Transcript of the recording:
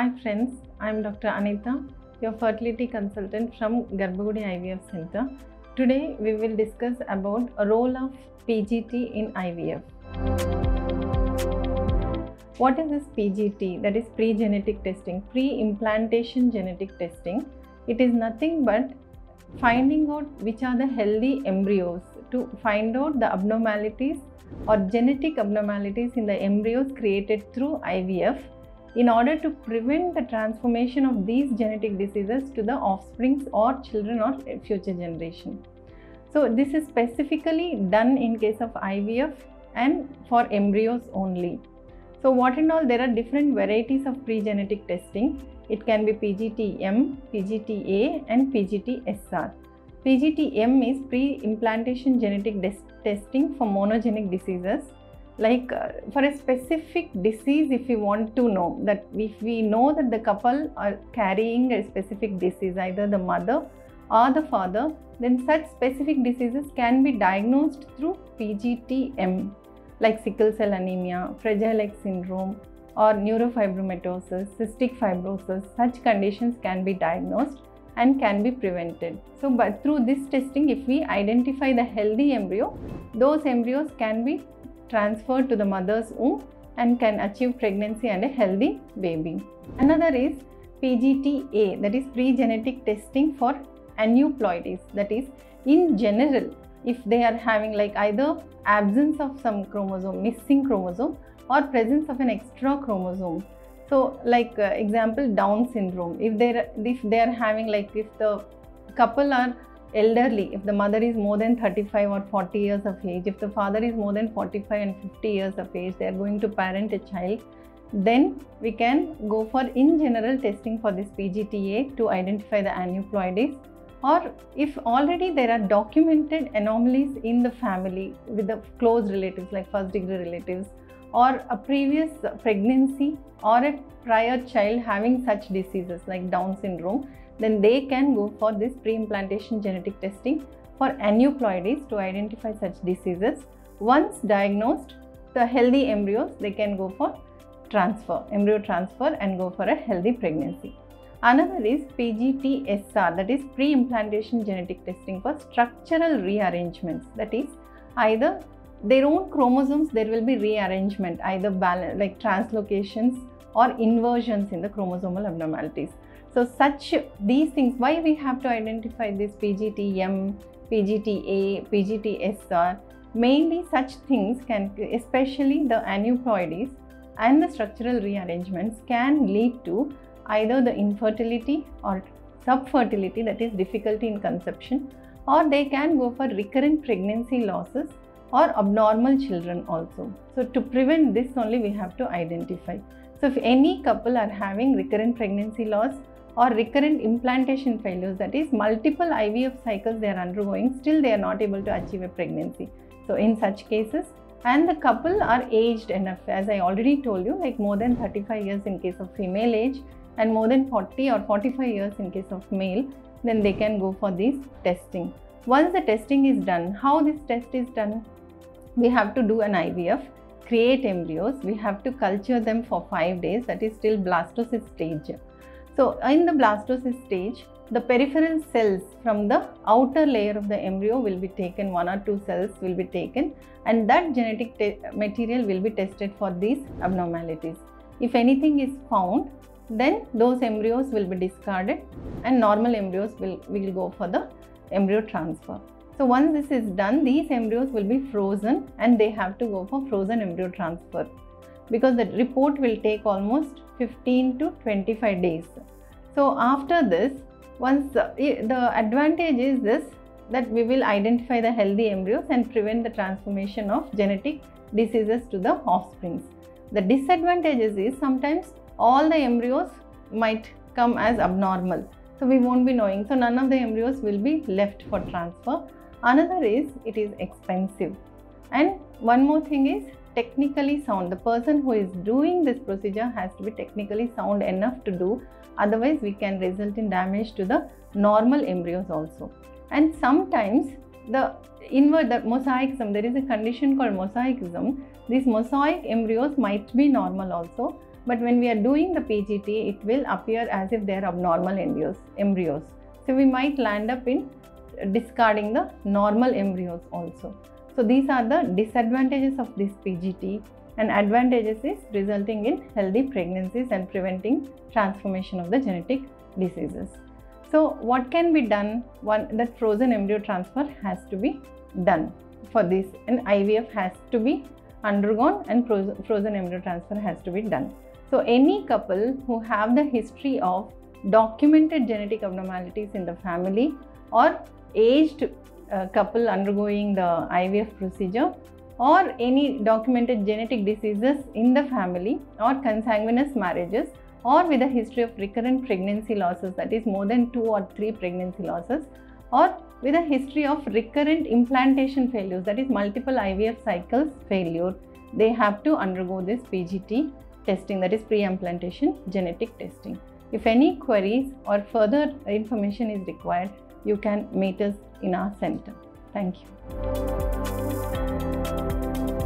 Hi friends, I am Dr. Anitha, your fertility consultant from GarbhaGudi IVF Centre. Today we will discuss about a role of PGT in IVF. What is this PGT? That is pre-genetic testing, pre-implantation genetic testing. It is nothing but finding out which are the healthy embryos to find out the abnormalities or genetic abnormalities in the embryos created through IVF, in order to prevent the transformation of these genetic diseases to the offsprings or children or future generation. So this is specifically done in case of IVF and for embryos only. So what and all, there are different varieties of pre-genetic testing. It can be PGT-M, PGT-A and PGT-SR. PGT-M is pre-implantation genetic testing for monogenic diseases. Like for a specific disease, if we want to know that, if we know that the couple are carrying a specific disease, either the mother or the father, then such specific diseases can be diagnosed through PGT-M, like sickle cell anemia, Fragile X syndrome or neurofibromatosis, cystic fibrosis. Such conditions can be diagnosed and can be prevented. So but through this testing, if we identify the healthy embryo, those embryos can be transferred to the mother's womb and can achieve pregnancy and a healthy baby. Another is PGT-A, that is pre-genetic testing for aneuploidies. That is, in general, if they are having like either absence of some chromosome, missing chromosome, or presence of an extra chromosome. So like example, Down syndrome. If they are having, like if the couple are elderly, if the mother is more than 35 or 40 years of age, if the father is more than 45 and 50 years of age, they are going to parent a child, then we can go for in general testing for this PGT-A to identify the aneuploidies. Or if already there are documented anomalies in the family with the close relatives, like first degree relatives, or a previous pregnancy or a prior child having such diseases like Down syndrome, then they can go for this pre-implantation genetic testing for aneuploidies to identify such diseases. Once diagnosed, the healthy embryos, they can go for transfer, embryo transfer, and go for a healthy pregnancy. Another is PGT-SR, that is pre-implantation genetic testing for structural rearrangements. That is, either their own chromosomes, there will be rearrangement, either like translocations or inversions in the chromosomal abnormalities. So such these things, why we have to identify this PGT-M, PGT-A, PGT-SR, mainly such things can, especially the aneuploidies and the structural rearrangements, can lead to either the infertility or subfertility, that is difficulty in conception, or they can go for recurrent pregnancy losses or abnormal children also. So to prevent this only, we have to identify. So if any couple are having recurrent pregnancy loss or recurrent implantation failures, that is multiple IVF cycles they are undergoing, still they are not able to achieve a pregnancy. So in such cases, and the couple are aged enough, as I already told you, like more than 35 years in case of female age and more than 40 or 45 years in case of male, then they can go for this testing. Once the testing is done, how this test is done? We have to do an IVF, create embryos, we have to culture them for 5 days, that is still blastocyst stage. So in the blastocyst stage, the peripheral cells from the outer layer of the embryo will be taken, 1 or 2 cells will be taken, and that genetic material will be tested for these abnormalities. If anything is found, then those embryos will be discarded and normal embryos will go for the embryo transfer. So once this is done, these embryos will be frozen and they have to go for frozen embryo transfer, because the report will take almost 15 to 25 days. So after this, once the advantage is this, that we will identify the healthy embryos and prevent the transformation of genetic diseases to the offsprings. The disadvantages is sometimes all the embryos might come as abnormal. So we won't be knowing. So none of the embryos will be left for transfer. Another is, it is expensive. And one more thing is technically sound. The person who is doing this procedure has to be technically sound enough to do. Otherwise, we can result in damage to the normal embryos also. And sometimes the mosaicism, there is a condition called mosaicism. These mosaic embryos might be normal also, But when we are doing the PGT, it will appear as if they are abnormal embryos. So we might land up in discarding the normal embryos also. So these are the disadvantages of this PGT, and advantages is resulting in healthy pregnancies and preventing transformation of the genetic diseases. So what can be done? One, that frozen embryo transfer has to be done. For this, an IVF has to be undergone and frozen embryo transfer has to be done. So any couple who have the history of documented genetic abnormalities in the family, or aged couple undergoing the IVF procedure, or any documented genetic diseases in the family, or consanguineous marriages, or with a history of recurrent pregnancy losses, that is more than 2 or 3 pregnancy losses, or with a history of recurrent implantation failures, that is multiple IVF cycles failure, they have to undergo this PGT testing, that is Preimplantation Genetic Testing. If any queries or further information is required, you can meet us in our center. Thank you.